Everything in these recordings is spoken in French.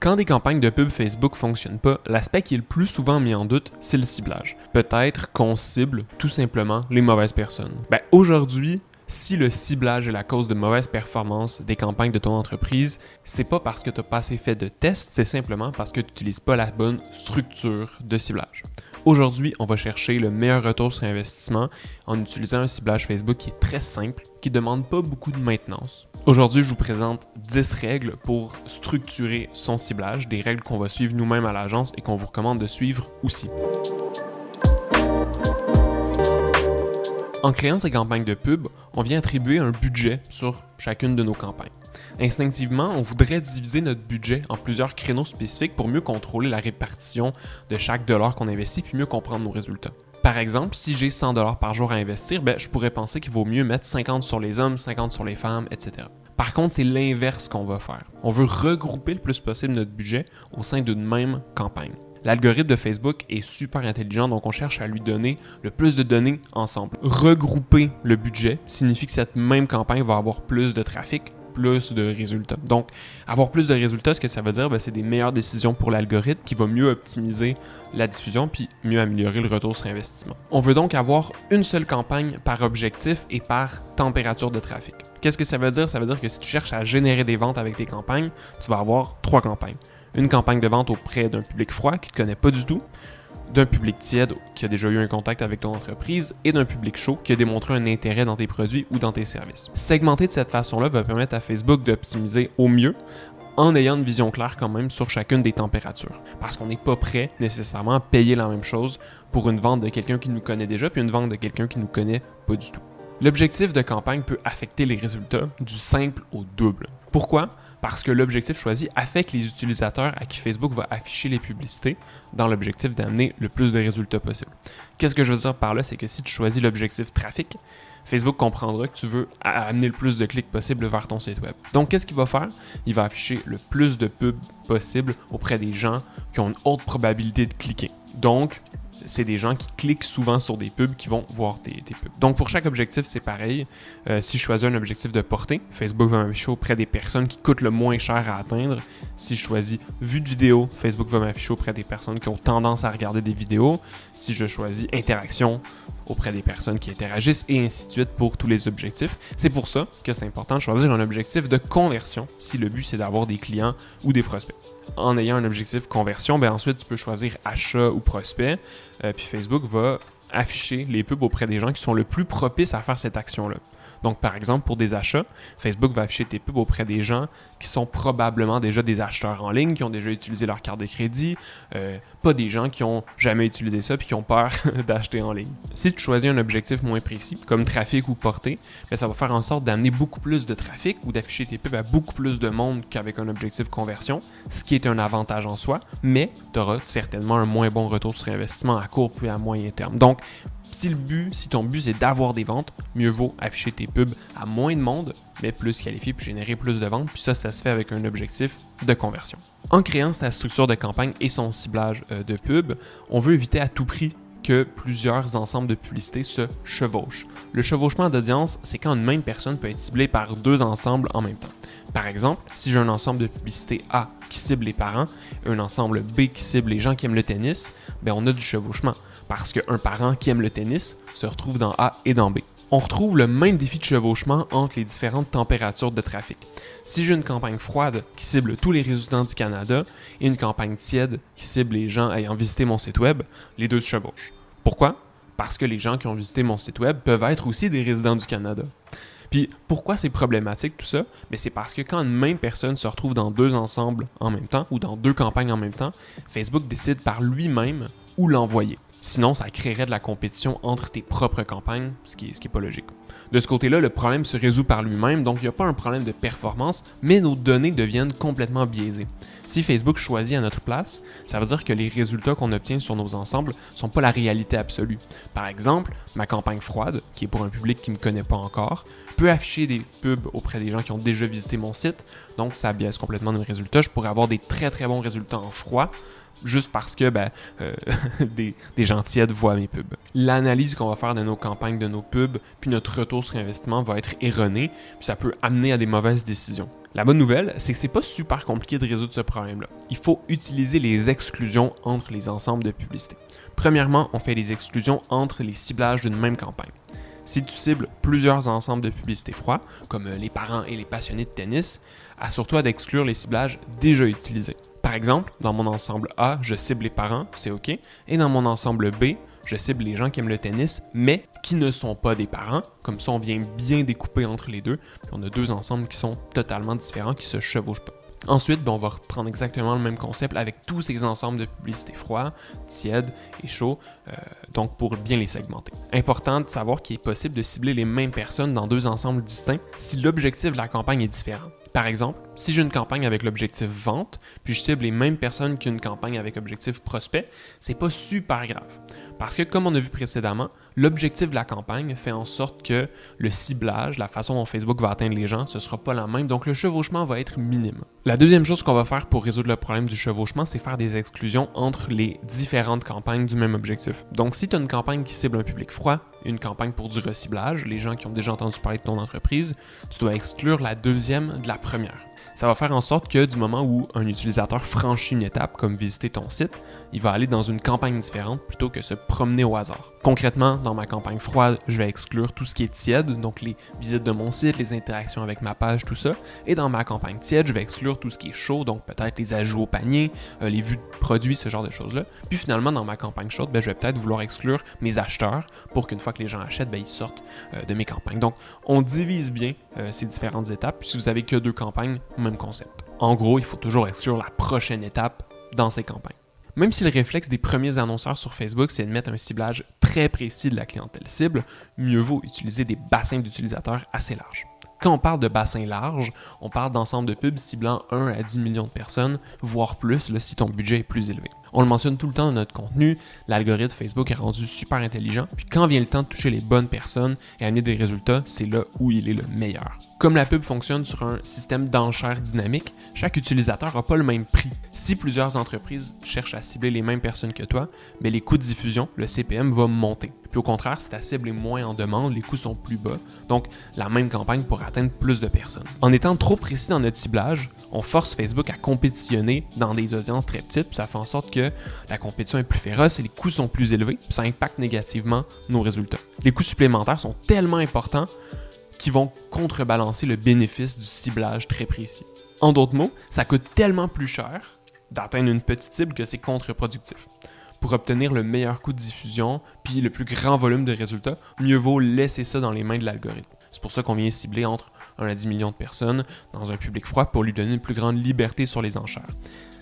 Quand des campagnes de pub Facebook ne fonctionnent pas, l'aspect qui est le plus souvent mis en doute, c'est le ciblage. Peut-être qu'on cible tout simplement les mauvaises personnes. Ben, aujourd'hui, si le ciblage est la cause de mauvaises performances des campagnes de ton entreprise, c'est pas parce que tu n'as pas assez fait de tests, c'est simplement parce que tu n'utilises pas la bonne structure de ciblage. Aujourd'hui, on va chercher le meilleur retour sur investissement en utilisant un ciblage Facebook qui est très simple, qui ne demande pas beaucoup de maintenance. Aujourd'hui, je vous présente 10 règles pour structurer son ciblage, des règles qu'on va suivre nous-mêmes à l'agence et qu'on vous recommande de suivre aussi. En créant ces campagnes de pub, on vient attribuer un budget sur chacune de nos campagnes. Instinctivement, on voudrait diviser notre budget en plusieurs créneaux spécifiques pour mieux contrôler la répartition de chaque dollar qu'on investit puis mieux comprendre nos résultats. Par exemple, si j'ai 100$ par jour à investir, ben, je pourrais penser qu'il vaut mieux mettre 50$ sur les hommes, 50$ sur les femmes, etc. Par contre, c'est l'inverse qu'on va faire. On veut regrouper le plus possible notre budget au sein d'une même campagne. L'algorithme de Facebook est super intelligent, donc on cherche à lui donner le plus de données ensemble. Regrouper le budget signifie que cette même campagne va avoir plus de trafic, plus de résultats. Donc, avoir plus de résultats, ce que ça veut dire, c'est des meilleures décisions pour l'algorithme qui va mieux optimiser la diffusion puis mieux améliorer le retour sur investissement. On veut donc avoir une seule campagne par objectif et par température de trafic. Qu'est-ce que ça veut dire? Ça veut dire que si tu cherches à générer des ventes avec tes campagnes, tu vas avoir 3 campagnes. Une campagne de vente auprès d'un public froid qui ne te connaît pas du tout, d'un public tiède qui a déjà eu un contact avec ton entreprise et d'un public chaud qui a démontré un intérêt dans tes produits ou dans tes services. Segmenter de cette façon-là va permettre à Facebook d'optimiser au mieux en ayant une vision claire quand même sur chacune des températures. Parce qu'on n'est pas prêt nécessairement à payer la même chose pour une vente de quelqu'un qui nous connaît déjà puis une vente de quelqu'un qui ne nous connaît pas du tout. L'objectif de campagne peut affecter les résultats du simple au double. Pourquoi? Parce que l'objectif choisi affecte les utilisateurs à qui Facebook va afficher les publicités dans l'objectif d'amener le plus de résultats possible. Qu'est-ce que je veux dire par là? C'est que si tu choisis l'objectif trafic, Facebook comprendra que tu veux amener le plus de clics possible vers ton site web. Donc, qu'est-ce qu'il va faire? Il va afficher le plus de pubs possible auprès des gens qui ont une haute probabilité de cliquer. Donc, c'est des gens qui cliquent souvent sur des pubs qui vont voir tes pubs. Donc, pour chaque objectif, c'est pareil. Si je choisis un objectif de portée, Facebook va m'afficher auprès des personnes qui coûtent le moins cher à atteindre. Si je choisis vue de vidéo, Facebook va m'afficher auprès des personnes qui ont tendance à regarder des vidéos. Si je choisis interaction, auprès des personnes qui interagissent et ainsi de suite pour tous les objectifs. C'est pour ça que c'est important de choisir un objectif de conversion si le but, c'est d'avoir des clients ou des prospects. En ayant un objectif conversion, ensuite, tu peux choisir achat ou prospect. Puis Facebook va afficher les pubs auprès des gens qui sont le plus propices à faire cette action-là. Donc, par exemple, pour des achats, Facebook va afficher tes pubs auprès des gens qui sont probablement déjà des acheteurs en ligne, qui ont déjà utilisé leur carte de crédit, pas des gens qui n'ont jamais utilisé ça puis qui ont peur d'acheter en ligne. Si tu choisis un objectif moins précis, comme trafic ou portée, ça va faire en sorte d'amener beaucoup plus de trafic ou d'afficher tes pubs à beaucoup plus de monde qu'avec un objectif conversion, ce qui est un avantage en soi, mais tu auras certainement un moins bon retour sur investissement à court puis à moyen terme. Donc, si ton but c'est d'avoir des ventes, mieux vaut afficher tes pubs à moins de monde, mais plus qualifié puis générer plus de ventes. Puis ça se fait avec un objectif de conversion. En créant sa structure de campagne et son ciblage de pub, on veut éviter à tout prix que plusieurs ensembles de publicités se chevauchent. Le chevauchement d'audience, c'est quand une même personne peut être ciblée par 2 ensembles en même temps. Par exemple, si j'ai un ensemble de publicités A qui cible les parents, un ensemble B qui cible les gens qui aiment le tennis, on a du chevauchement parce qu'un parent qui aime le tennis se retrouve dans A et dans B. On retrouve le même défi de chevauchement entre les différentes températures de trafic. Si j'ai une campagne froide qui cible tous les résidents du Canada et une campagne tiède qui cible les gens ayant visité mon site web, les deux se chevauchent. Pourquoi? Parce que les gens qui ont visité mon site web peuvent être aussi des résidents du Canada. Puis, pourquoi c'est problématique tout ça? C'est parce que quand une même personne se retrouve dans 2 ensembles en même temps ou dans 2 campagnes en même temps, Facebook décide par lui-même où l'envoyer. Sinon, ça créerait de la compétition entre tes propres campagnes, ce qui est pas logique. De ce côté-là, le problème se résout par lui-même, donc il n'y a pas un problème de performance, mais nos données deviennent complètement biaisées. Si Facebook choisit à notre place, ça veut dire que les résultats qu'on obtient sur nos ensembles ne sont pas la réalité absolue. Par exemple, ma campagne froide, qui est pour un public qui ne me connaît pas encore, peut afficher des pubs auprès des gens qui ont déjà visité mon site, donc ça biaise complètement nos résultats. Je pourrais avoir des très très bons résultats en froid, juste parce que des gens tièdes voient mes pubs. L'analyse qu'on va faire de nos campagnes, de nos pubs, puis notre retour sur investissement va être erronée, puis ça peut amener à des mauvaises décisions. La bonne nouvelle, c'est que c'est pas super compliqué de résoudre ce problème-là. Il faut utiliser les exclusions entre les ensembles de publicité. Premièrement, on fait les exclusions entre les ciblages d'une même campagne. Si tu cibles plusieurs ensembles de publicité froids, comme les parents et les passionnés de tennis, assure-toi d'exclure les ciblages déjà utilisés. Par exemple, dans mon ensemble A, je cible les parents, c'est OK, et dans mon ensemble B, je cible les gens qui aiment le tennis, mais qui ne sont pas des parents. Comme ça, on vient bien découper entre les deux. Puis on a deux ensembles qui sont totalement différents, qui se chevauchent pas. Ensuite, on va reprendre exactement le même concept avec tous ces ensembles de publicité froid, tiède et chaud, donc pour bien les segmenter. Important de savoir qu'il est possible de cibler les mêmes personnes dans deux ensembles distincts si l'objectif de la campagne est différent. Par exemple, si j'ai une campagne avec l'objectif vente, puis je cible les mêmes personnes qu'une campagne avec objectif prospect, c'est pas super grave. Parce que comme on a vu précédemment, l'objectif de la campagne fait en sorte que le ciblage, la façon dont Facebook va atteindre les gens, ce sera pas la même, donc le chevauchement va être minime. La deuxième chose qu'on va faire pour résoudre le problème du chevauchement, c'est faire des exclusions entre les différentes campagnes du même objectif. Donc si tu as une campagne qui cible un public froid, une campagne pour du reciblage, les gens qui ont déjà entendu parler de ton entreprise, tu dois exclure la deuxième de la première. Ça va faire en sorte que du moment où un utilisateur franchit une étape, comme visiter ton site, il va aller dans une campagne différente plutôt que se promener au hasard. Concrètement, dans ma campagne froide, je vais exclure tout ce qui est tiède, donc les visites de mon site, les interactions avec ma page, tout ça. Et dans ma campagne tiède, je vais exclure tout ce qui est chaud, donc peut-être les ajouts au panier, les vues de produits, ce genre de choses-là. Puis finalement, dans ma campagne chaude, je vais peut-être vouloir exclure mes acheteurs pour qu'une fois que les gens achètent, ils sortent de mes campagnes. Donc, on divise bien ces différentes étapes. Puis si vous n'avez que deux campagnes, même concept. En gros, il faut toujours exclure la prochaine étape dans ces campagnes. Même si le réflexe des premiers annonceurs sur Facebook, c'est de mettre un ciblage très précis de la clientèle cible, mieux vaut utiliser des bassins d'utilisateurs assez larges. Quand on parle de bassin large, on parle d'ensemble de pubs ciblant 1 à 10 millions de personnes, voire plus si ton budget est plus élevé. On le mentionne tout le temps dans notre contenu, l'algorithme Facebook est rendu super intelligent, puis quand vient le temps de toucher les bonnes personnes et amener des résultats, c'est là où il est le meilleur. Comme la pub fonctionne sur un système d'enchères dynamique, chaque utilisateur n'a pas le même prix. Si plusieurs entreprises cherchent à cibler les mêmes personnes que toi, mais les coûts de diffusion, le CPM, va monter. Puis au contraire, si ta cible est moins en demande, les coûts sont plus bas, donc la même campagne pourra atteindre plus de personnes. En étant trop précis dans notre ciblage, on force Facebook à compétitionner dans des audiences très petites, puis ça fait en sorte que la compétition est plus féroce et les coûts sont plus élevés, puis ça impacte négativement nos résultats. Les coûts supplémentaires sont tellement importants qu'ils vont contrebalancer le bénéfice du ciblage très précis. En d'autres mots, ça coûte tellement plus cher d'atteindre une petite cible que c'est contre-productif. Pour obtenir le meilleur coût de diffusion puis le plus grand volume de résultats, mieux vaut laisser ça dans les mains de l'algorithme. C'est pour ça qu'on vient cibler entre 1 à 10 millions de personnes dans un public froid pour lui donner une plus grande liberté sur les enchères.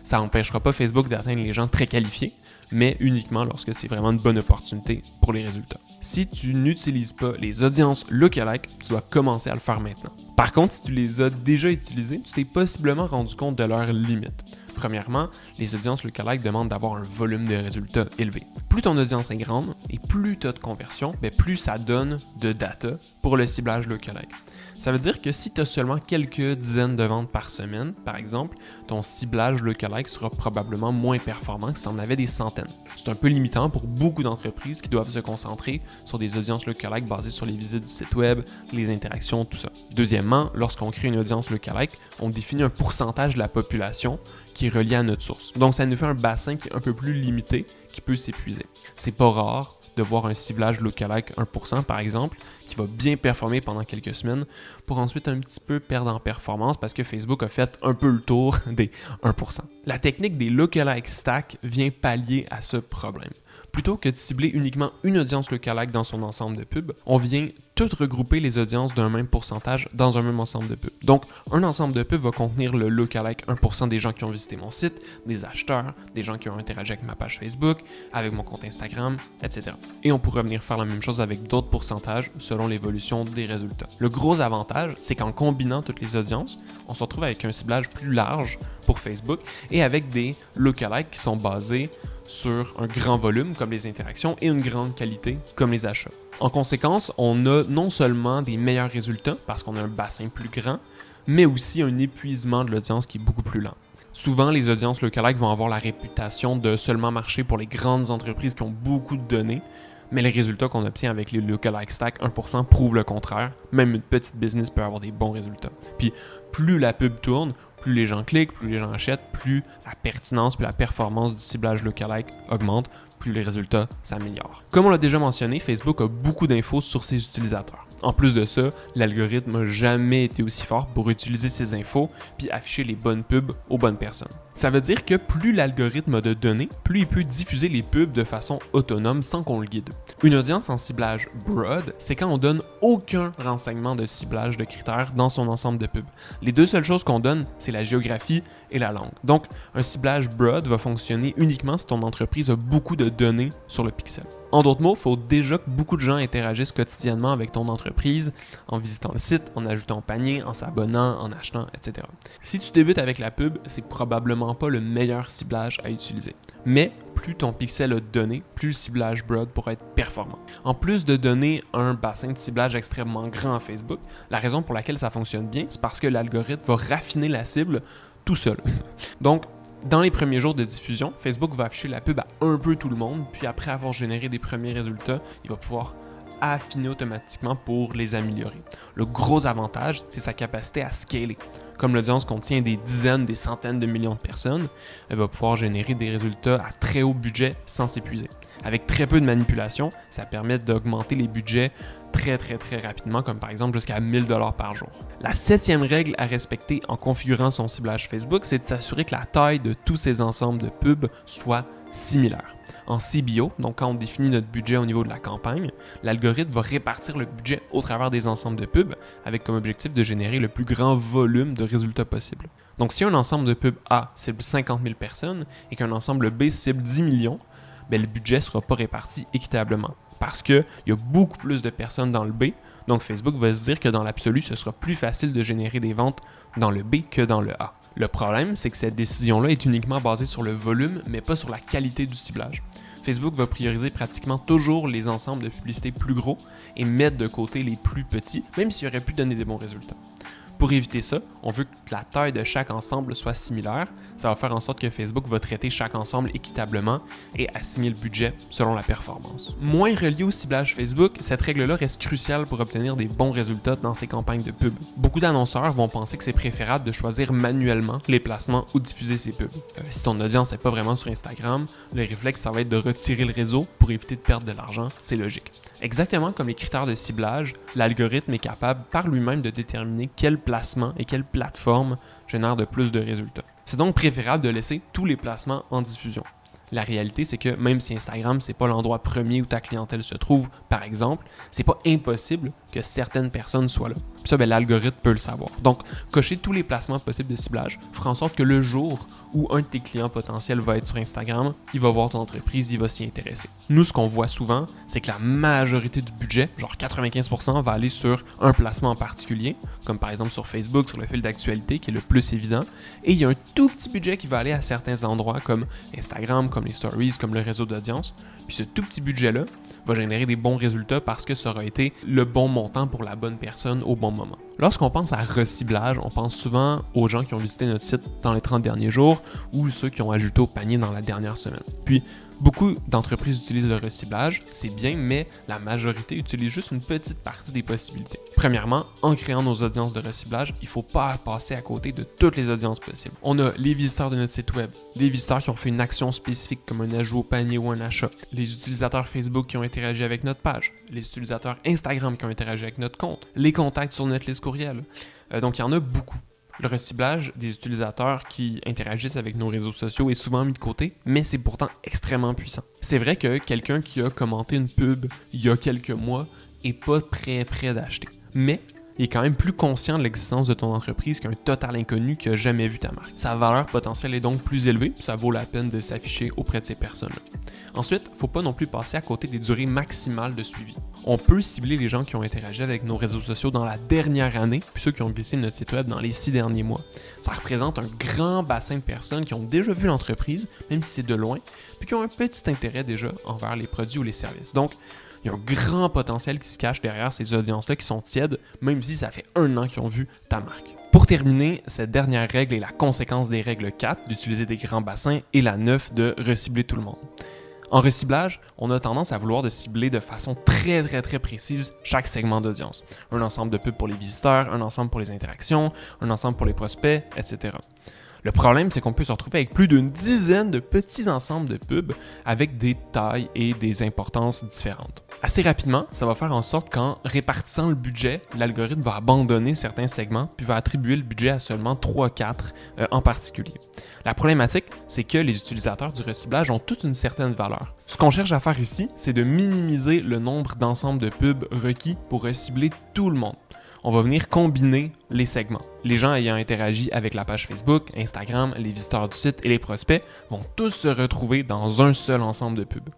Ça n'empêchera pas Facebook d'atteindre les gens très qualifiés, mais uniquement lorsque c'est vraiment une bonne opportunité pour les résultats. Si tu n'utilises pas les audiences lookalike, tu dois commencer à le faire maintenant. Par contre, si tu les as déjà utilisées, tu t'es possiblement rendu compte de leurs limites. Premièrement, les audiences lookalike demandent d'avoir un volume de résultats élevé. Plus ton audience est grande et plus tu as de conversion, plus ça donne de data pour le ciblage lookalike. Ça veut dire que si tu as seulement quelques dizaines de ventes par semaine, par exemple, ton ciblage lookalike sera probablement moins performant que si tu en avais des centaines. C'est un peu limitant pour beaucoup d'entreprises qui doivent se concentrer sur des audiences lookalike basées sur les visites du site web, les interactions, tout ça. Deuxièmement, lorsqu'on crée une audience lookalike, on définit un pourcentage de la population qui est relié à notre source. Donc ça nous fait un bassin qui est un peu plus limité, qui peut s'épuiser. C'est pas rare de voir un ciblage lookalike 1% par exemple, qui va bien performer pendant quelques semaines, pour ensuite un petit peu perdre en performance parce que Facebook a fait un peu le tour des 1%. La technique des lookalike stack vient pallier à ce problème. Plutôt que de cibler uniquement une audience lookalike dans son ensemble de pubs, on vient toutes regrouper les audiences d'un même pourcentage dans un même ensemble de pubs. Donc, un ensemble de pubs va contenir le lookalike 1% des gens qui ont visité mon site, des acheteurs, des gens qui ont interagi avec ma page Facebook, avec mon compte Instagram, etc. Et on pourrait venir faire la même chose avec d'autres pourcentages selon l'évolution des résultats. Le gros avantage, c'est qu'en combinant toutes les audiences, on se retrouve avec un ciblage plus large pour Facebook et avec des lookalikes qui sont basés sur un grand volume comme les interactions et une grande qualité comme les achats. En conséquence, on a non seulement des meilleurs résultats parce qu'on a un bassin plus grand, mais aussi un épuisement de l'audience qui est beaucoup plus lent. Souvent, les audiences lookalike vont avoir la réputation de seulement marcher pour les grandes entreprises qui ont beaucoup de données, mais les résultats qu'on obtient avec les Lookalikes Stack 1% prouvent le contraire. Même une petite business peut avoir des bons résultats. Puis plus la pub tourne, plus les gens cliquent, plus les gens achètent, plus la pertinence, plus la performance du ciblage lookalike augmente, plus les résultats s'améliorent. Comme on l'a déjà mentionné, Facebook a beaucoup d'infos sur ses utilisateurs. En plus de ça, l'algorithme n'a jamais été aussi fort pour utiliser ces infos puis afficher les bonnes pubs aux bonnes personnes. Ça veut dire que plus l'algorithme a de données, plus il peut diffuser les pubs de façon autonome sans qu'on le guide. Une audience en ciblage broad, c'est quand on donne aucun renseignement de ciblage de critères dans son ensemble de pubs. Les deux seules choses qu'on donne, c'est la géographie et la langue. Donc, un ciblage broad va fonctionner uniquement si ton entreprise a beaucoup de données sur le pixel. En d'autres mots, il faut déjà que beaucoup de gens interagissent quotidiennement avec ton entreprise en visitant le site, en ajoutant au panier, en s'abonnant, en achetant, etc. Si tu débutes avec la pub, c'est probablement pas le meilleur ciblage à utiliser. Mais plus ton pixel a de données, plus le ciblage broad pourra être performant. En plus de donner un bassin de ciblage extrêmement grand à Facebook, la raison pour laquelle ça fonctionne bien, c'est parce que l'algorithme va raffiner la cible tout seul. Donc, dans les premiers jours de diffusion, Facebook va afficher la pub à un peu tout le monde, puis après avoir généré des premiers résultats, il va pouvoir affiner automatiquement pour les améliorer. Le gros avantage, c'est sa capacité à scaler. Comme l'audience contient des dizaines, des centaines de millions de personnes, elle va pouvoir générer des résultats à très haut budget sans s'épuiser. Avec très peu de manipulation, ça permet d'augmenter les budgets très rapidement, comme par exemple jusqu'à 1000$ par jour. La 7e règle à respecter en configurant son ciblage Facebook, c'est de s'assurer que la taille de tous ces ensembles de pubs soit similaire. En CBO, donc quand on définit notre budget au niveau de la campagne, l'algorithme va répartir le budget au travers des ensembles de pubs avec comme objectif de générer le plus grand volume de résultats possible. Donc si un ensemble de pubs A cible 50 000 personnes et qu'un ensemble B cible 10 millions, bien, le budget ne sera pas réparti équitablement. Parce qu'il y a beaucoup plus de personnes dans le B, donc Facebook va se dire que dans l'absolu, ce sera plus facile de générer des ventes dans le B que dans le A. Le problème, c'est que cette décision-là est uniquement basée sur le volume, mais pas sur la qualité du ciblage. Facebook va prioriser pratiquement toujours les ensembles de publicité plus gros et mettre de côté les plus petits, même s'il aurait pu donner des bons résultats. Pour éviter ça, on veut que la taille de chaque ensemble soit similaire. Ça va faire en sorte que Facebook va traiter chaque ensemble équitablement et assigner le budget selon la performance. Moins relié au ciblage Facebook, cette règle-là reste cruciale pour obtenir des bons résultats dans ses campagnes de pub. Beaucoup d'annonceurs vont penser que c'est préférable de choisir manuellement les placements où diffuser ses pubs. Si ton audience n'est pas vraiment sur Instagram, le réflexe, ça va être de retirer le réseau pour éviter de perdre de l'argent, c'est logique. Exactement comme les critères de ciblage, l'algorithme est capable par lui-même de déterminer quel placement et quelle plateforme génère de plus de résultats. C'est donc préférable de laisser tous les placements en diffusion. La réalité, c'est que même si Instagram, c'est pas l'endroit premier où ta clientèle se trouve, par exemple, c'est pas impossible que certaines personnes soient là. Puis ça, l'algorithme peut le savoir. Donc, cocher tous les placements possibles de ciblage fera en sorte que le jour où un de tes clients potentiels va être sur Instagram, il va voir ton entreprise, il va s'y intéresser. Nous, ce qu'on voit souvent, c'est que la majorité du budget, genre 95%, va aller sur un placement en particulier, comme par exemple sur Facebook, sur le fil d'actualité, qui est le plus évident, et il y a un tout petit budget qui va aller à certains endroits comme Instagram, comme les stories, comme le réseau d'audience. Puis ce tout petit budget-là va générer des bons résultats parce que ça aura été le bon montant pour la bonne personne au bon moment. Lorsqu'on pense à reciblage, on pense souvent aux gens qui ont visité notre site dans les 30 derniers jours ou ceux qui ont ajouté au panier dans la dernière semaine. Puis, beaucoup d'entreprises utilisent le reciblage, c'est bien, mais la majorité utilise juste une petite partie des possibilités. Premièrement, en créant nos audiences de reciblage, il ne faut pas passer à côté de toutes les audiences possibles. On a les visiteurs de notre site web, les visiteurs qui ont fait une action spécifique comme un ajout au panier ou un achat, les utilisateurs Facebook qui ont interagi avec notre page, les utilisateurs Instagram qui ont interagi avec notre compte, les contacts sur notre liste courriel. Donc, il y en a beaucoup. Le reciblage des utilisateurs qui interagissent avec nos réseaux sociaux est souvent mis de côté, mais c'est pourtant extrêmement puissant. C'est vrai que quelqu'un qui a commenté une pub il y a quelques mois n'est pas très près d'acheter, mais il est quand même plus conscient de l'existence de ton entreprise qu'un total inconnu qui n'a jamais vu ta marque. Sa valeur potentielle est donc plus élevée, ça vaut la peine de s'afficher auprès de ces personnes-là. Ensuite, il ne faut pas non plus passer à côté des durées maximales de suivi. On peut cibler les gens qui ont interagi avec nos réseaux sociaux dans la dernière année, puis ceux qui ont visité notre site web dans les 6 derniers mois. Ça représente un grand bassin de personnes qui ont déjà vu l'entreprise, même si c'est de loin, puis qui ont un petit intérêt déjà envers les produits ou les services. Donc, il y a un grand potentiel qui se cache derrière ces audiences-là qui sont tièdes, même si ça fait un an qu'ils ont vu ta marque. Pour terminer, cette dernière règle est la conséquence des règles 4 d'utiliser des grands bassins et la 9 de recibler tout le monde. En reciblage, on a tendance à vouloir de cibler de façon très précise chaque segment d'audience. Un ensemble de pubs pour les visiteurs, un ensemble pour les interactions, un ensemble pour les prospects, etc. Le problème, c'est qu'on peut se retrouver avec plus d'une dizaine de petits ensembles de pubs avec des tailles et des importances différentes. Assez rapidement, ça va faire en sorte qu'en répartissant le budget, l'algorithme va abandonner certains segments puis va attribuer le budget à seulement 3-4 en particulier. La problématique, c'est que les utilisateurs du reciblage ont toute une certaine valeur. Ce qu'on cherche à faire ici, c'est de minimiser le nombre d'ensembles de pubs requis pour recibler tout le monde. On va venir combiner les segments. Les gens ayant interagi avec la page Facebook, Instagram, les visiteurs du site et les prospects vont tous se retrouver dans un seul ensemble de pubs.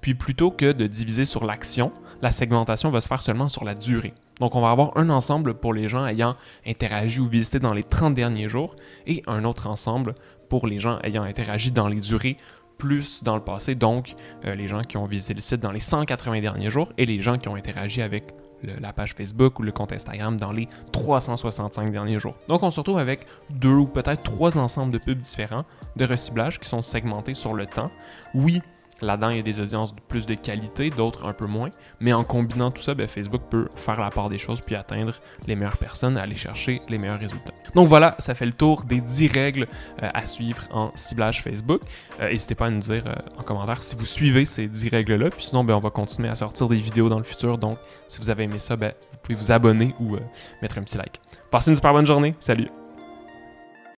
Puis plutôt que de diviser sur l'action, la segmentation va se faire seulement sur la durée. Donc on va avoir un ensemble pour les gens ayant interagi ou visité dans les 30 derniers jours et un autre ensemble pour les gens ayant interagi dans les durées plus dans le passé, donc les gens qui ont visité le site dans les 180 derniers jours et les gens qui ont interagi avec la page Facebook ou le compte Instagram dans les 365 derniers jours. Donc on se retrouve avec 2 ou peut-être 3 ensembles de pubs différents de reciblage qui sont segmentés sur le temps. Oui, là-dedans, il y a des audiences de plus de qualité, d'autres un peu moins, mais en combinant tout ça, bien, Facebook peut faire la part des choses puis atteindre les meilleures personnes, aller chercher les meilleurs résultats. Donc voilà, ça fait le tour des 10 règles à suivre en ciblage Facebook. N'hésitez pas à nous dire en commentaire si vous suivez ces 10 règles-là, puis sinon, bien, on va continuer à sortir des vidéos dans le futur, donc si vous avez aimé ça, bien, vous pouvez vous abonner ou mettre un petit like. Passez une super bonne journée, salut!